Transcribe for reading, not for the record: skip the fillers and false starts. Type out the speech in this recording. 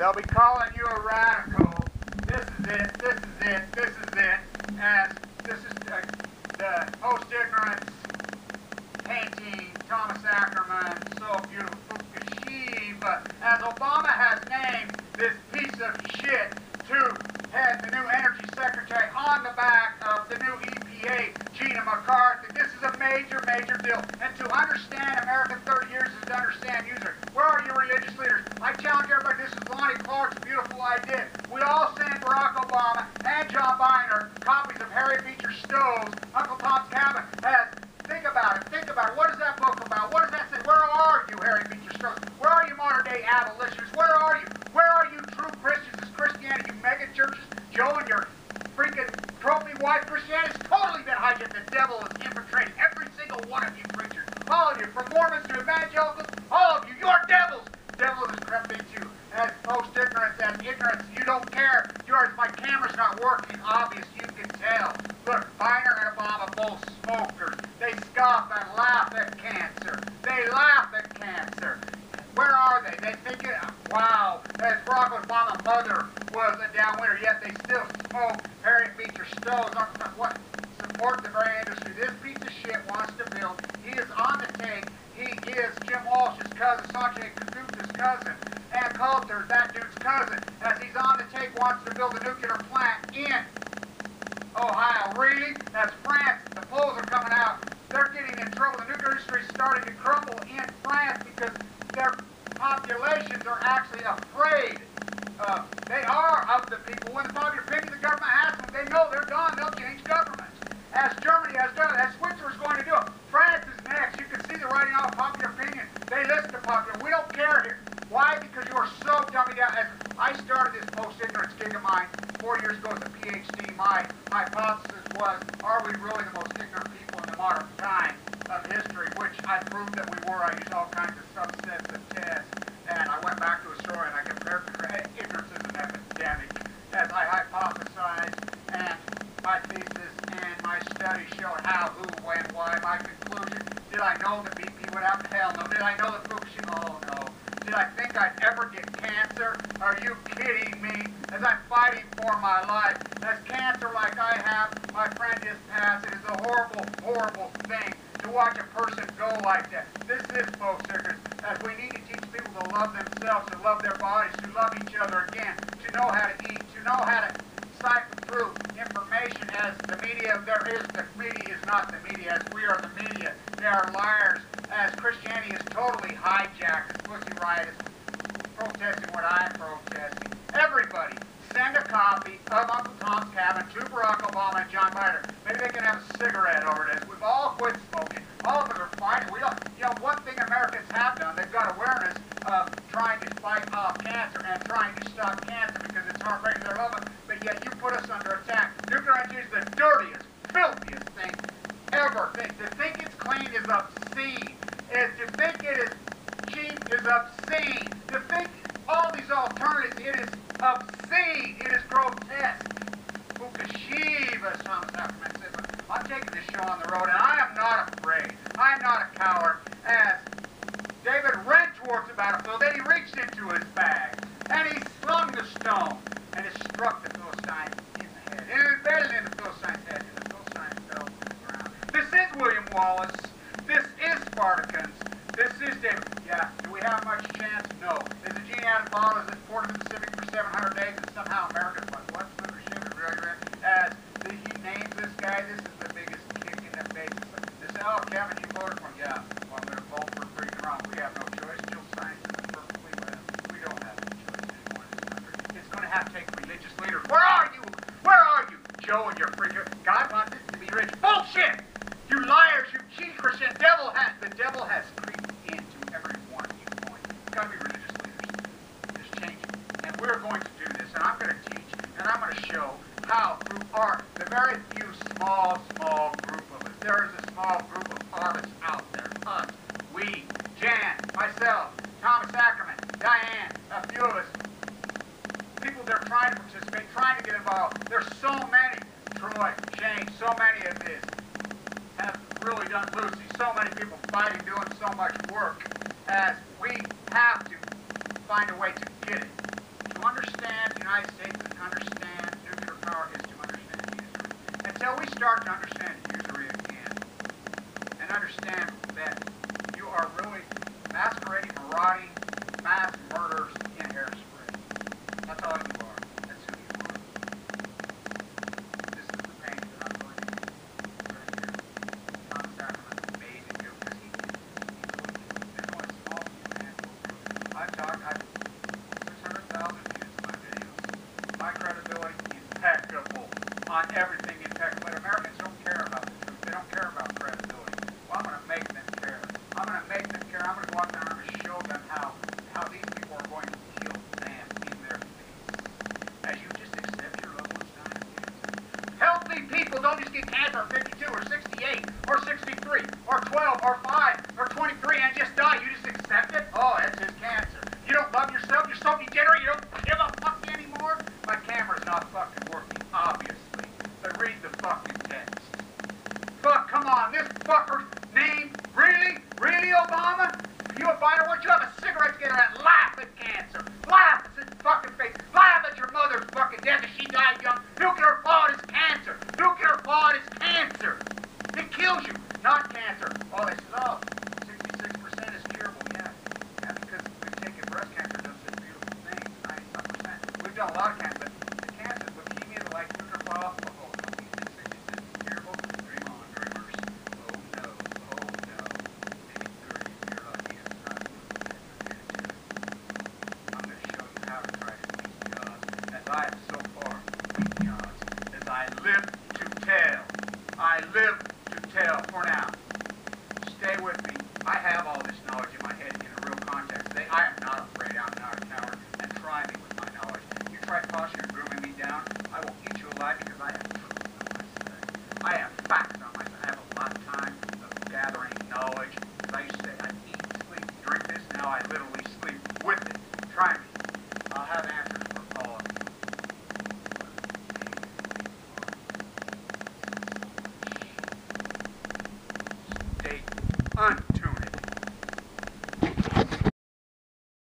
They'll be calling you a radical. This is it, this is it, this is it. As this is the post-ignorance painting, Thomas Ackerman, so beautiful, Fukushima. As Obama has named this piece of shit to head the new energy secretary on the back of the new EPA, Gina McCarthy. This is a major, major deal. And to understand America 30 years is to understand user. Where are your religious leaders? I challenge everybody, this is Lonnie Clark's beautiful idea. We all send Barack Obama and John Boehner copies of Harry Beecher Stowe's Uncle Toms Cabin. Think about it, think about it. What is that book about? What does that say? Where are you, Harry Beecher Stowe? Where are you modern day abolitionists? Where are you? Where are you true Christians? Is Christianity, you mega churches, Joe and your freaking trophy wife? Christianity's totally been hijacked. The devil is infiltrating every single one of you preachers. All of you, from Mormons to evangelicals, all of you, you're devils. Devil has crept into you. As most ignorance, as ignorance, you don't care. Yours, my camera's not working, obvious, you can tell. Look, Boehner and Obama both smokers. They scoff and laugh at cancer. They laugh at cancer. Where are they? They think, wow, as Barack Obama's mother was a downwinder, yet they still smoke Harry Beecher Stowe's. What? Support the very industry. This piece of shit wants to build. He is on the take. He is Jim Walsh's cousin, Sanjay Gupta's cousin, and Coulter's, that dude's cousin, as he's on the take, wants to build a nuclear plant in Ohio. Really? That's France. The polls are coming out. They're getting in trouble. The nuclear industry is starting to crumble in France because their populations are actually afraid. They are of the people. When the popular opinion, the government asks them, they know they're gone. They'll change governments. As Germany has done it, as Switzerland's going to do it. France is next. You can see the writing off popular opinion. They listen to popular. We don't care here. Why? Because you are so dummy down. As I started this post-ignorance gig of mine 4 years ago as a PhD. My hypothesis was, are we really the most ignorant people in the modern time of history? Which I proved that we were. I used all kinds of subsets and tests. And I went back to a story and I compared ignorance as an epidemic. As I hypothesized and my thesis and my study showed how, who, when, why. My conclusion, did I know that BP would happen? Hell no. Did I know that Fukushima? Oh no. Did I think I'd ever get cancer? Are you kidding me? As I'm fighting for my life, as cancer like I have, my friend just passed. It is a horrible, horrible thing to watch a person go like that. This is folks, as we need to teach people to love themselves, to love their bodies, to love each other again, to know how to eat, to know how to siphon through information as the media. There is the media is not the media, as we are the media. They are liars, as Christianity is totally hijacked, as Pussy Riot is protesting what I'm protesting. Everybody, send a copy of Uncle Tom's Cabin to Barack Obama and John Boehner. Maybe they can have a cigarette over this. We've all quit smoking. All of us are fighting. We don't, you know, one thing Americans have done, they've got awareness of trying to fight off cancer and trying to stop cancer because it's heartbreaking. They're loving. But yet you put us under attack. Nuclear energy is the dirtiest, filthiest thing ever. To think it's clean is obscene. And to think it is cheap is obscene. To think all these alternatives, it is obscene. It is grotesque. Fukushima, as Thomas Ackerman says. I'm taking this show on the road, and I am not afraid. I am not a coward. As David ran towards the battlefield, then he reached into his bag, and he slung the stone, and it struck the Philistine in the head. It embedded in the Philistine's head, and the Philistine fell to the ground. This is William Wallace. This is Spartacus. This is David. Yeah, do we have much chance? No. Is the genie out of the bottle? Is it poured in the Pacific for 700 days, and somehow America's like, what's the shit? As he names this guy, this is the biggest kick in the face. They say, oh, Kevin, you voted for him. Yeah, well, I'm going to vote for freaking wrong. We have no choice. Jill Science is perfectly well. We don't have any choice anymore in this country. It's going to have to take religious leaders. Where are you? Where are you? Joe and your freaking God wants it to be rich. Bullshit! You liars, you cheat Christian. The devil has creeped into every one of you. It's got to be religious leaders. Just change it. And we're going to do this. And I'm going to teach. And I'm going to show how through art, the very few small group of us. There is a small group of artists out there. Us, we, Jan, myself, Thomas Ackerman, Diane, a few of us. People they're trying to participate, trying to get involved. There's so many. Troy, Shane, so many of this have really done. Lucy, so many people fighting, doing so much work. As we have to find a way to get it to Just start to understand the usury again, and understand that you are really masquerading, marauding, mass murders in hairspray. That's all you are. That's who you are. This is the pain that I'm going to do right here. Thomas Ackerman's amazing here because he there's only a small few handful of people. I've 600,000 views in my videos. My credibility is impeccable on everything. But Americans don't care about the truth. They don't care about credibility. Well, I'm going to make them care. I'm going to make them care. I'm going to go out there and I'm going to show them how these people are going to kill them in their face. As you just accept your loved ones dying of cancer. Healthy people don't just get cancer at 52 or 68 or 63 or 12 or 5 or 23 and just die. You just accept it? Oh, that's just cancer. You don't love yourself. You're so degenerate. You don't give a fuck anymore. My camera's not fucking working, obviously. But read the fucking text. Fuck, come on, this fucker's name, really? Really, Obama? You a biter? What you have a cigarette together and laugh at cancer. Laugh at this fucking face. Laugh at your mother's fucking death if she died young. Look at her fault, it's cancer. Look at her fault, it's cancer. It kills you, not cancer. Oh, this is all. 66% is curable, yeah. Yeah, because we've taken breast cancer, does such beautiful things, 95%. We've done a lot of cancer, but the cancer, leukemia, the like, took her fall off. I literally sleep with it. Try me. I'll have answers.